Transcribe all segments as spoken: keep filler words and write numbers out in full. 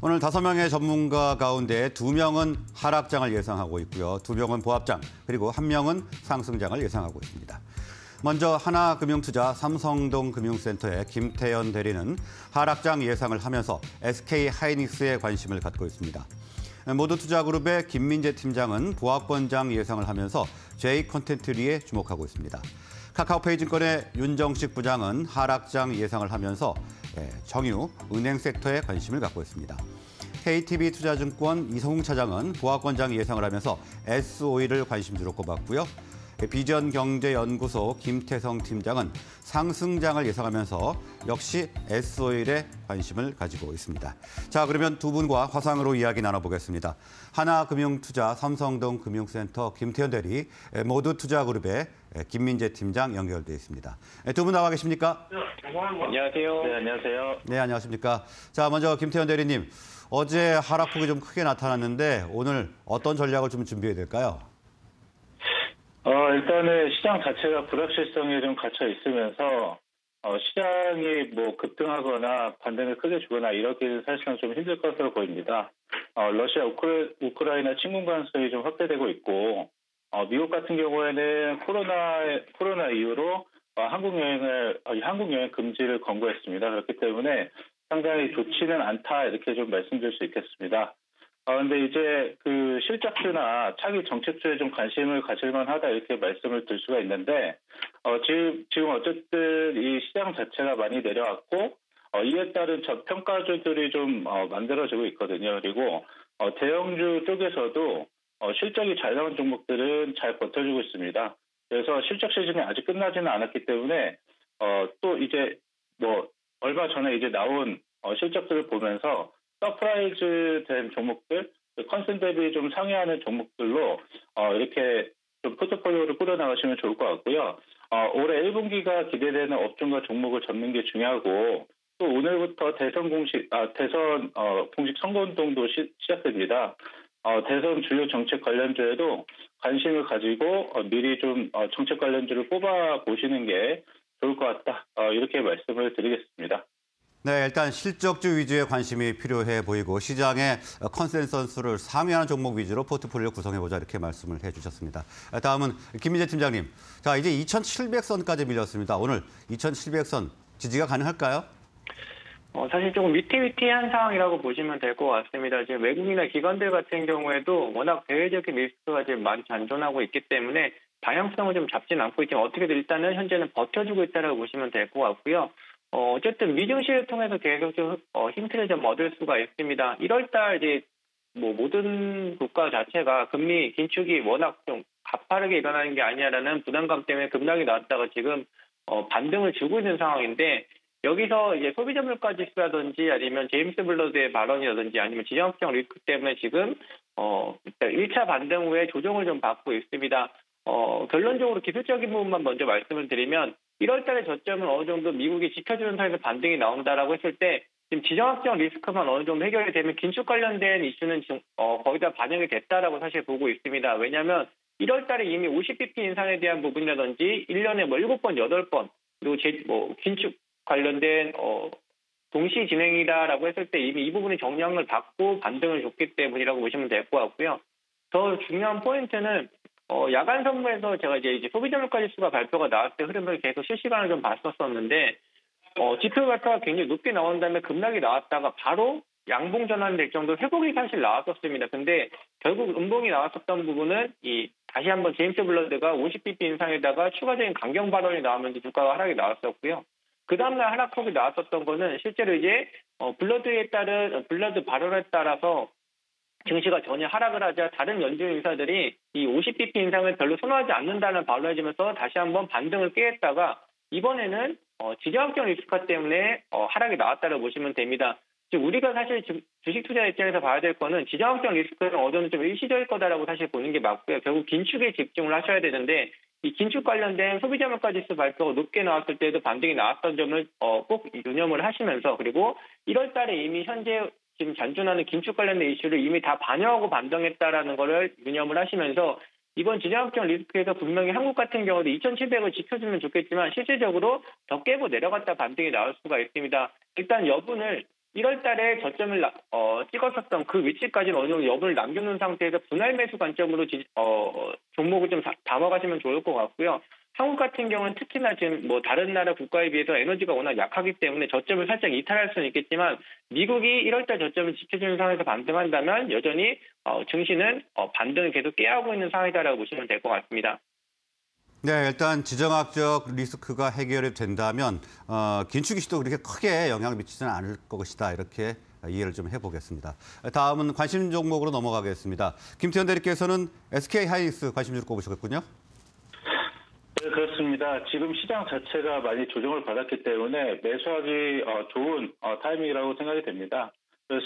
오늘 다섯 명의 전문가 가운데 두 명은 하락장을 예상하고 있고요. 두 명은 보합장, 그리고 한 명은 상승장을 예상하고 있습니다. 먼저 하나금융투자 삼성동 금융센터의 김태연 대리는 하락장 예상을 하면서 에스케이하이닉스에 관심을 갖고 있습니다. 모두투자그룹의 김민재 팀장은 보합권장 예상을 하면서 제이콘텐트리에 주목하고 있습니다. 카카오페이 증권의 윤정식 부장은 하락장 예상을 하면서 정유, 은행 섹터에 관심을 갖고 있습니다. 케이티비 투자증권 이성웅 차장은 보합권장 예상을 하면서 에스오이를 관심주로 꼽았고요. 비전경제연구소 김태성 팀장은 상승장을 예상하면서 역시 에스오일에 관심을 가지고 있습니다. 자, 그러면 두 분과 화상으로 이야기 나눠보겠습니다. 하나금융투자 삼성동 금융센터 김태연 대리, 모두투자그룹의 김민재 팀장 연결돼 있습니다. 두 분 나와 계십니까? 안녕하세요. 네, 안녕하세요. 네, 안녕하십니까. 자, 먼저 김태연 대리님, 어제 하락폭이 좀 크게 나타났는데 오늘 어떤 전략을 좀 준비해야 될까요? 어, 일단은 시장 자체가 불확실성이 좀 갇혀 있으면서, 어, 시장이 뭐 급등하거나 반등을 크게 주거나 이러기는 사실상 좀 힘들 것으로 보입니다. 어, 러시아, 우크라, 우크라이나 친군 관계가 좀 확대되고 있고, 어, 미국 같은 경우에는 코로나, 코로나 이후로 어, 한국 여행을, 어, 한국 여행 금지를 권고했습니다. 그렇기 때문에 상당히 좋지는 않다, 이렇게 좀 말씀드릴 수 있겠습니다. 아, 근데 이제 그 실적주나 차기 정책주에 좀 관심을 가질만 하다, 이렇게 말씀을 드릴 수가 있는데, 어, 지금, 지금 어쨌든 이 시장 자체가 많이 내려왔고, 어, 이에 따른 저평가주들이 좀, 어, 만들어지고 있거든요. 그리고, 어, 대형주 쪽에서도, 어, 실적이 잘 나온 종목들은 잘 버텨주고 있습니다. 그래서 실적 시즌이 아직 끝나지는 않았기 때문에, 어, 또 이제 뭐, 얼마 전에 이제 나온, 어, 실적들을 보면서, 서프라이즈 된 종목들, 컨센 대비 좀 상회하는 종목들로 어, 이렇게 좀 포트폴리오를 꾸려나가시면 좋을 것 같고요. 어, 올해 일 분기가 기대되는 업종과 종목을 잡는 게 중요하고, 또 오늘부터 대선 공식, 아, 대선 어, 공식 선거운동도 시, 시작됩니다. 어, 대선 주요 정책 관련주에도 관심을 가지고 어, 미리 좀 어, 정책 관련주를 뽑아 보시는 게 좋을 것 같다. 어, 이렇게 말씀을 드리겠습니다. 네, 일단 실적주 위주의 관심이 필요해 보이고 시장의 컨센서스를 상회하는 종목 위주로 포트폴리오 구성해보자, 이렇게 말씀을 해주셨습니다. 다음은 김민재 팀장님. 자, 이제 이천칠백 선까지 밀렸습니다. 오늘 이천칠백 선 지지가 가능할까요? 어, 사실 조금 위태위태한 상황이라고 보시면 될 것 같습니다. 지금 외국이나 기관들 같은 경우에도 워낙 대외적인 리스크가 지금 많이 잔존하고 있기 때문에 방향성을 좀 잡지는 않고 있지만 어떻게든 일단은 현재는 버텨주고 있다고 보시면 될 것 같고요. 어, 어쨌든 미증시를 통해서 계속 좀, 어, 힌트를 좀 얻을 수가 있습니다. 일월 달 이제 뭐 모든 국가 자체가 금리 긴축이 워낙 좀 가파르게 일어나는 게 아니냐라는 부담감 때문에 급락이 나왔다가 지금 어, 반등을 주고 있는 상황인데, 여기서 이제 소비자 물가 지수라든지 아니면 제임스 블러드의 발언이라든지 아니면 지정학적 리스크 때문에 지금 어, 일단 일 차 반등 후에 조정을 좀 받고 있습니다. 어, 결론적으로 기술적인 부분만 먼저 말씀을 드리면, 일월 달에 저점은 어느 정도 미국이 지켜주는 사이에서 반등이 나온다라고 했을 때, 지금 지정학적 리스크만 어느 정도 해결이 되면 긴축 관련된 이슈는 지금 어, 거의 다 반영이 됐다라고 사실 보고 있습니다. 왜냐하면 일월 달에 이미 오십 비피 인상에 대한 부분이라든지 일 년에 뭐 일곱 번, 여덟 번, 그리고 제, 뭐 긴축 관련된 어, 동시 진행이다라고 했을 때 이미 이 부분이 정량을 받고 반등을 줬기 때문이라고 보시면 될 것 같고요. 더 중요한 포인트는 어, 야간 선물에서 제가 이제, 이제 소비자 물가 지수가 발표가 나왔을 때 흐름을 계속 실시간을 좀 봤었었는데, 어, 지표 발표가 굉장히 높게 나온 다음에 급락이 나왔다가 바로 양봉 전환될 정도로 회복이 사실 나왔었습니다. 근데 결국 음봉이 나왔었던 부분은 이, 다시 한번 제임스 블러드가 오십 비피 인상에다가 추가적인 강경 발언이 나오면서 주가가 하락이 나왔었고요. 그 다음날 하락폭이 나왔었던 거는 실제로 이제, 어, 블러드에 따른, 블러드 발언에 따라서 증시가 전혀 하락을 하자 다른 연준 인사들이 이 오십 비피 인상을 별로 선호하지 않는다는 발언을 해주면서 다시 한번 반등을 깨했다가 이번에는 어, 지정학적 리스크 때문에 어, 하락이 나왔다고 보시면 됩니다. 지금 우리가 사실 주식 투자 입장에서 봐야 될 거는 지정학적 리스크는 어느 정도 좀 일시적일 거다라고 사실 보는 게 맞고요. 결국 긴축에 집중을 하셔야 되는데, 이 긴축 관련된 소비자 물가 지수 발표가 높게 나왔을 때도 반등이 나왔던 점을 어, 꼭 유념을 하시면서, 그리고 일월 달에 이미 현재 지금 잔존하는 긴축 관련된 이슈를 이미 다 반영하고 반등했다라는 것을 유념을 하시면서, 이번 지정학적 리스크에서 분명히 한국 같은 경우도 이천칠백을 지켜주면 좋겠지만 실질적으로 더 깨고 내려갔다 반등이 나올 수가 있습니다. 일단 여분을 일월 달에 저점을 어, 찍었었던 그 위치까지는 어느 정도 여분을 남겨놓은 상태에서 분할 매수 관점으로 지, 어, 종목을 좀 담아가시면 좋을 것 같고요. 한국 같은 경우는 특히나 지금 뭐 다른 나라 국가에 비해서 에너지가 워낙 약하기 때문에 저점을 살짝 이탈할 수는 있겠지만 미국이 일월 달 저점을 지켜주는 상황에서 반등한다면 여전히 어, 증시는 어, 반등을 계속 깨하고 있는 상황이다라고 보시면 될 것 같습니다. 네, 일단 지정학적 리스크가 해결이 된다면 어, 긴축이 시도 그렇게 크게 영향을 미치지는 않을 것이다. 이렇게 이해를 좀 해보겠습니다. 다음은 관심 종목으로 넘어가겠습니다. 김태연 대리께서는 에스케이하이닉스 관심주를 꼽으셨군요. 네, 그렇습니다. 지금 시장 자체가 많이 조정을 받았기 때문에 매수하기 어, 좋은 어, 타이밍이라고 생각이 됩니다.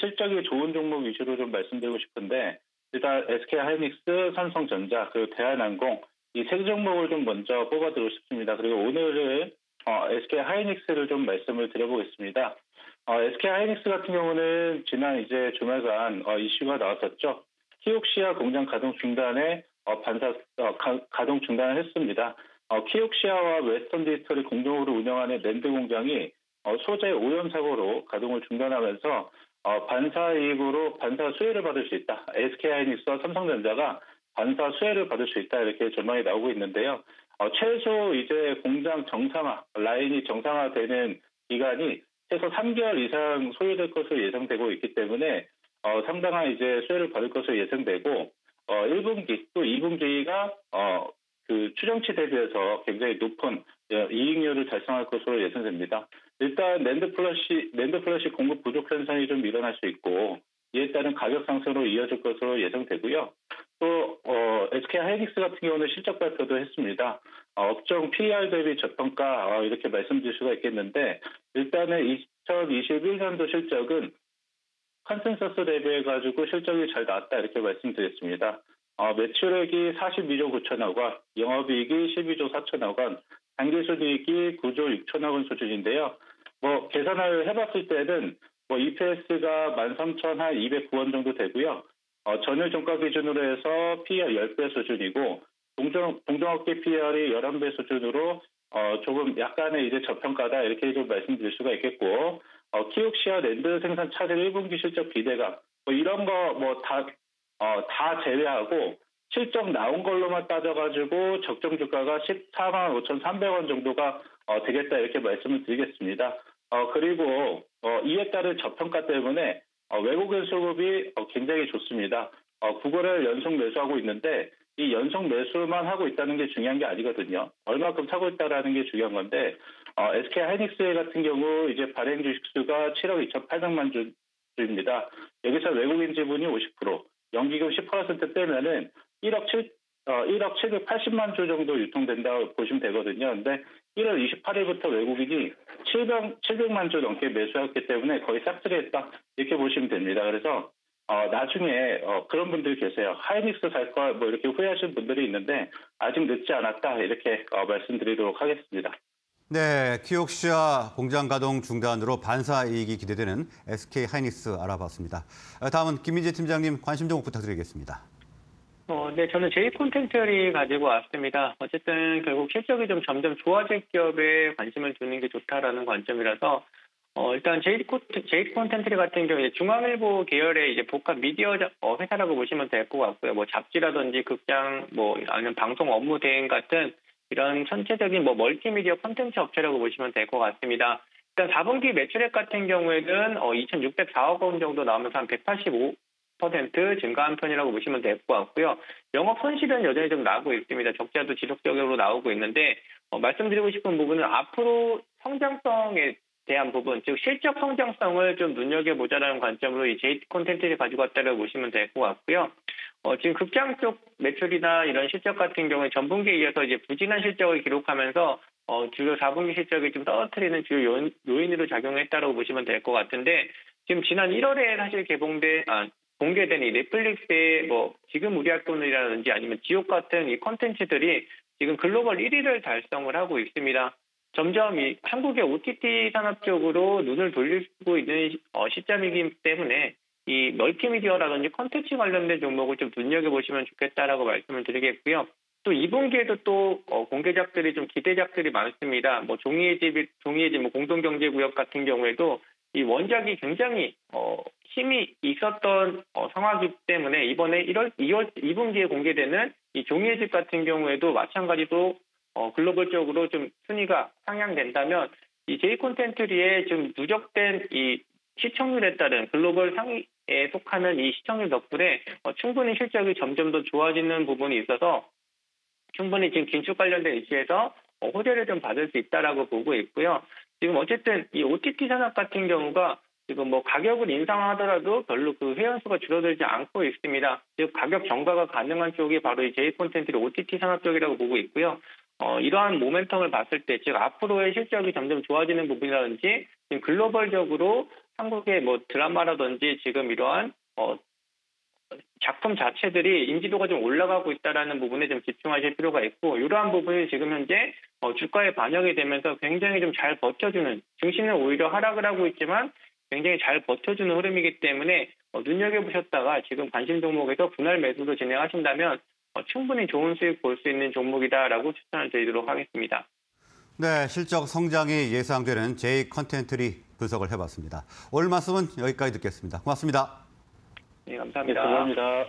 실적이 좋은 종목 위주로 좀 말씀드리고 싶은데 일단 에스케이하이닉스, 삼성전자, 그리고 대한항공 이 세 종목을 좀 먼저 뽑아드리고 싶습니다. 그리고 오늘은 어, 에스케이하이닉스를 좀 말씀을 드려보겠습니다. 어, 에스케이하이닉스 같은 경우는 지난 이제 주말간 어, 이슈가 나왔었죠. 키옥시아 공장 가동 중단에 어, 반사 어, 가, 가동 중단을 했습니다. 어, 키옥시아와 웨스턴 디지털이 공동으로 운영하는 랜드 공장이 어, 소재 오염 사고로 가동을 중단하면서 어, 반사 이익으로 반사 수혜를 받을 수 있다. 에스케이하이닉스와 삼성전자가 반사 수혜를 받을 수 있다 이렇게 전망이 나오고 있는데요. 어, 최소 이제 공장 정상화 라인이 정상화되는 기간이 최소 삼 개월 이상 소요될 것으로 예상되고 있기 때문에 어, 상당한 이제 수혜를 받을 것으로 예상되고 어, 일 분기 또 이 분기가 어, 그 추정치 대비해서 굉장히 높은 이익률을 달성할 것으로 예상됩니다. 일단 랜드 플러시 랜드 플러시 공급 부족 현상이 좀 일어날 수 있고 이에 따른 가격 상승으로 이어질 것으로 예상되고요. 또 어, 에스케이하이닉스 같은 경우는 실적 발표도 했습니다. 어, 업종 피이알 대비 저평가 어, 이렇게 말씀드릴 수가 있겠는데 일단은 이천이십일 년도 실적은 컨센서스 대비해가지고 실적이 잘 나왔다 이렇게 말씀드렸습니다. 어, 매출액이 사십이조 구천억 원, 영업이익이 십이조 사천억 원, 당기순이익이 구조 육천억 원 수준인데요. 뭐 계산을 해봤을 때는 뭐 이피에스가 만 삼천이백구 원 정도 되고요. 어, 전일 종가 기준으로 해서 피이알 십 배 수준이고 동종, 동종업계 피이알이 십일 배 수준으로 어, 조금 약간의 이제 저평가다 이렇게 좀 말씀드릴 수가 있겠고 어, 키옥시아 랜드 생산 차질 일 분기 실적 기대감 뭐 이런 거 뭐 다 어, 다 제외하고 실적 나온 걸로만 따져가지고 적정 주가가 십사만 오천삼백 원 정도가 어, 되겠다 이렇게 말씀을 드리겠습니다. 어, 그리고 어, 이에 따른 저평가 때문에 어, 외국인 수급이 어, 굉장히 좋습니다. 어, 구 거래를 연속 매수하고 있는데 이 연속 매수만 하고 있다는 게 중요한 게 아니거든요. 얼마큼 사고 있다는 게 중요한 건데 어, 에스케이하이닉스 같은 경우 이제 발행 주식수가 칠억 이천팔백만 주입니다. 여기서 외국인 지분이 오십 퍼센트, 연기금 십 퍼센트 빼면은 일억 칠백팔십만 주 정도 유통된다고 보시면 되거든요. 근데 일월 이십팔일부터 외국인이 칠백만 주 넘게 매수했기 때문에 거의 싹쓸이했다 이렇게 보시면 됩니다. 그래서 어, 나중에 어, 그런 분들이 계세요. 하이닉스 살 걸 뭐 이렇게 후회하시는 분들이 있는데 아직 늦지 않았다 이렇게 어, 말씀드리도록 하겠습니다. 네, 키옥시아 공장 가동 중단으로 반사 이익이 기대되는 에스케이하이닉스 알아봤습니다. 다음은 김민재 팀장님 관심 종목 부탁드리겠습니다. 어, 네, 저는 제이콘텐트리 가지고 왔습니다. 어쨌든 결국 실적이 좀 점점 좋아질 기업에 관심을 두는 게 좋다라는 관점이라서 어, 일단 제이콘텐트리 같은 경우에 중앙일보 계열의 이제 복합 미디어 어, 회사라고 보시면 될 것 같고요. 뭐 잡지라든지 극장, 뭐 아니면 방송 업무 대행 같은 이런 전체적인 뭐 멀티미디어 콘텐츠 업체라고 보시면 될 것 같습니다. 일단 사 분기 매출액 같은 경우에는 어, 이천육백사억 원 정도 나오면서 한 백팔십오 퍼센트 증가한 편이라고 보시면 될 것 같고요. 영업 손실은 여전히 좀 나오고 있습니다. 적자도 지속적으로 나오고 있는데 어, 말씀드리고 싶은 부분은 앞으로 성장성에 대한 부분, 즉 실적 성장성을 좀 눈여겨보자라는 관점으로 이 제이콘텐트를 가지고 왔다고 보시면 될 것 같고요. 어, 지금 극장 쪽 매출이나 이런 실적 같은 경우에 전분기에 이어서 이제 부진한 실적을 기록하면서 어, 주요 사 분기 실적이 좀 떨어뜨리는 주요 요인, 요인으로 작용했다고 보시면 될 것 같은데 지금 지난 일월에 사실 개봉된 아, 공개된 이 넷플릭스의 뭐 지금 우리 할 돈이라든지 아니면 지옥 같은 이 콘텐츠들이 지금 글로벌 일 위를 달성을 하고 있습니다. 점점 이 한국의 오티티 산업 쪽으로 눈을 돌리고 있는 어, 시점이기 때문에 이 멀티미디어라든지 콘텐츠 관련된 종목을 좀 눈여겨보시면 좋겠다라고 말씀을 드리겠고요. 또 이 분기에도 또 어, 공개작들이 좀 기대작들이 많습니다. 뭐 종이의 집, 종이의 집, 뭐 공동 경제 구역 같은 경우에도 이 원작이 굉장히 어, 힘이 있었던 어, 상황이기 때문에 이번에 일월, 이월, 이분기에 공개되는 이 종이의 집 같은 경우에도 마찬가지로 어, 글로벌적으로 좀 순위가 상향된다면 이 제이콘텐트리에 좀 누적된 이 시청률에 따른 글로벌 상위에 속하는 이 시청률 덕분에 어, 충분히 실적이 점점 더 좋아지는 부분이 있어서 충분히 지금 긴축 관련된 이슈에서 어, 호재를 좀 받을 수 있다라고 보고 있고요. 지금 어쨌든 이 오티티 산업 같은 경우가 지금 뭐 가격을 인상하더라도 별로 그 회원수가 줄어들지 않고 있습니다. 즉 가격 경과가 가능한 쪽이 바로 이 제이콘텐트리 오티티 산업 쪽이라고 보고 있고요. 어, 이러한 모멘텀을 봤을 때, 즉 앞으로의 실적이 점점 좋아지는 부분이라든지 지금 글로벌적으로 한국의 뭐 드라마라든지 지금 이러한 어, 작품 자체들이 인지도가 좀 올라가고 있다라는 부분에 좀 집중하실 필요가 있고, 이러한 부분이 지금 현재 어, 주가에 반영이 되면서 굉장히 좀 잘 버텨주는, 증시는 오히려 하락을 하고 있지만 굉장히 잘 버텨주는 흐름이기 때문에 어, 눈여겨보셨다가 지금 관심 종목에서 분할 매수도 진행하신다면 어, 충분히 좋은 수익 볼 수 있는 종목이다라고 추천을 드리도록 하겠습니다. 네, 실적 성장이 예상되는 제이콘텐트리 분석을 해봤습니다. 오늘 말씀은 여기까지 듣겠습니다. 고맙습니다. 네, 감사합니다. 네, 감사합니다.